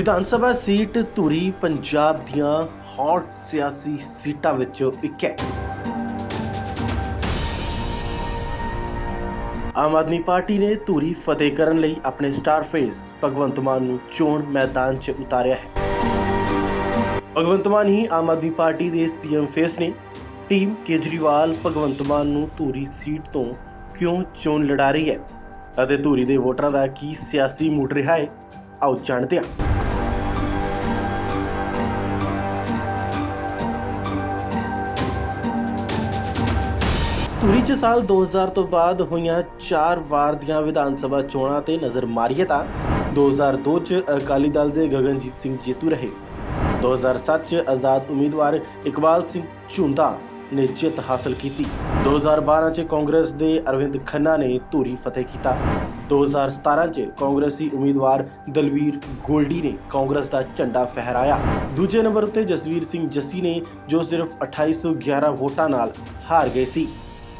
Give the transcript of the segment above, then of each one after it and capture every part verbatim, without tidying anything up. विधानसभा seat धुरी पंजाब दियां hot सियासी सीटां विचों इक है। आम आदमी पार्टी ने धुरी फतेह करन लई अपने स्टार फेस भगवंत मान नूं चोण मैदान च उतारिया है। भगवंत मान ही आम आदमी पार्टी दे सीएम फेस ने। टीम केजरीवाल भगवंत मान नूं धुरी सीट तो क्यों चोण लड़ा रही है अते धुरी दे वोटरां दा की सियासी मूड रहा है, आओ जानते हैं। धुरी च साल दो हज़ार तो बाद होईयां चार वार दियां विधान सभा चोणां ते नज़र मारीए तां दो हज़ार दो च अकाली दल दे गगनजीत सिंह जेतू रहे। दो हज़ार सत्त च आज़ाद उम्मीदवार इकबाल सिंह झुंदा ने जित हासिल की। दो हज़ार बारह च कांग्रेस के अरविंद खन्ना ने धुरी फतेह किया। दो हज़ार सतारह च कांग्रेसी उम्मीदवार दलवीर गोल्डी ने कांग्रेस का झंडा फहराया। दूजे नंबर उत्ते जसवीर सिंह जसी ने जो सिर्फ अठाई सौ ग्यारह वोटां नाल हार गए सी।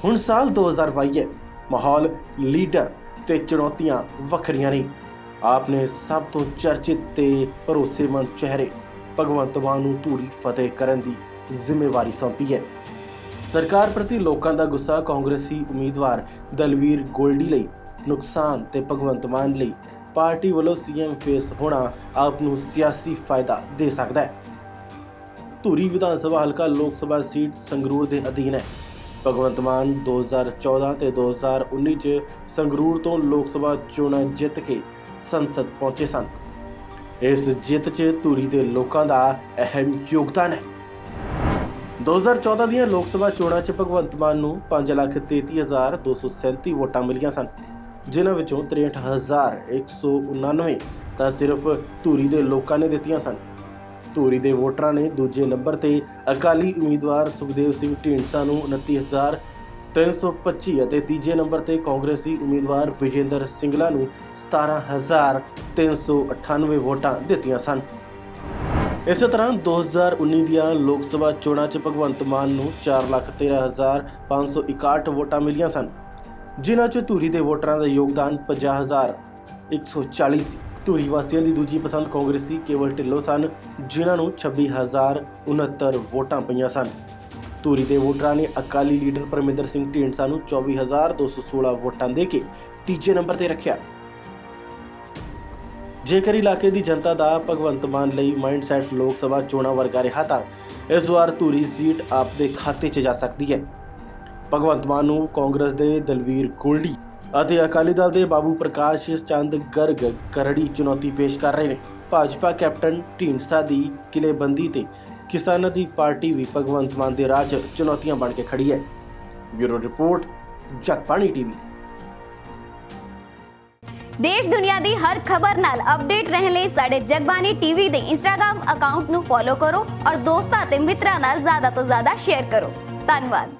हुण साल दो हज़ार बाई है, माहौल लीडर ते चुनौतियां वखरियां ने। आपने सब तो चर्चित ते भरोसेमंद चेहरे भगवंत मान नूं धुरी फतेह करन दी जिम्मेवारी सौंपी है। सरकार प्रति लोगों का गुस्सा कांग्रेसी उम्मीदवार दलवीर गोल्डी लई नुकसान ते भगवंत मान लई पार्टी वालों सीएम फेस होना आप नूं सियासी फायदा दे सकता है। धुरी विधान सभा हलका लोक सभा सीट संगरूर के अधीन है। भगवंत मान दो हज़ार चौदह ते दो हज़ार उन्नीस च संगरूर तो लोक सभा चोणां जित के संसद पहुंचे सन। इस जित च धुरी के लोगों का अहम योगदान है। दो हज़ार चौदह दीयां लोक सभा चोणां च भगवंत मान नूं पांच लख तेती हज़ार दो सौ सैंती वोटां मिलियां सन, जिन्हां विचों त्रेंठ हज़ार एक सौ उनानवे तां सिर्फ धुरी दे लोकां ने दित्तियां सन। धुरी दे वोटरां ने दूजे नंबर ते अकाली उम्मीदवार सुखदेव सिंह ढींडसा नूं उनती हज़ार तीन सौ पच्ची अते तीजे नंबर ते कांग्रेसी उम्मीदवार विजेंद्र सिंगला नूं सतारां हज़ार तीन सौ अठानवे वोटां दित्तियां सन। इस तरह दो हज़ार उन्नीस दियां लोक सभा चोणां च भगवंत मान नूं चार लख तेरह हज़ार पाँच सौ इकाहठ वोटां मिलियां सन, जिन्हां च धुरी दे वोटरां दा योगदान पंजाह हज़ार एक सौ चाली सी। धुरी वासियां दी दूजी पसंद कांग्रेसी केवल ढिल्लों सन, जिन्हां नूं छब्बी हज़ार उनहत्तर वोटां पईयां सन। धुरी दे वोटरां ने अकाली लीडर परमिंदर सिंह ढींडसा नूं चौबी हज़ार दो सौ सोलह वोटां दे के तीजे नंबर ते रखिया। जेकर इलाके की जनता का भगवंत मान लई माइंडसैट लोक सभा चोणां वर्गा रहा तां इस बार धुरी सीट आपके खाते च जा सकती है। भगवंत मान नूं कांग्रेस के दलवीर गोल्डी और अकाली दल के बाबू प्रकाश चंद गर्ग करड़ी चुनौती पेश कर रहे हैं। भाजपा कैप्टन ढींडसा की किलेबंदी ते किसानां दी पार्टी भी भगवंत मान के राह च चुनौतियां बन के खड़ी है। Bureau report, Jagbani TV. देश दुनिया की हर खबर नाल अपडेट रहने लिए साडे जगबानी टीवी के इंस्टाग्राम अकाउंट नू फॉलो करो और दोस्तां ते मित्रां नाल ज़्यादा तो ज़्यादा शेयर करो। धन्यवाद।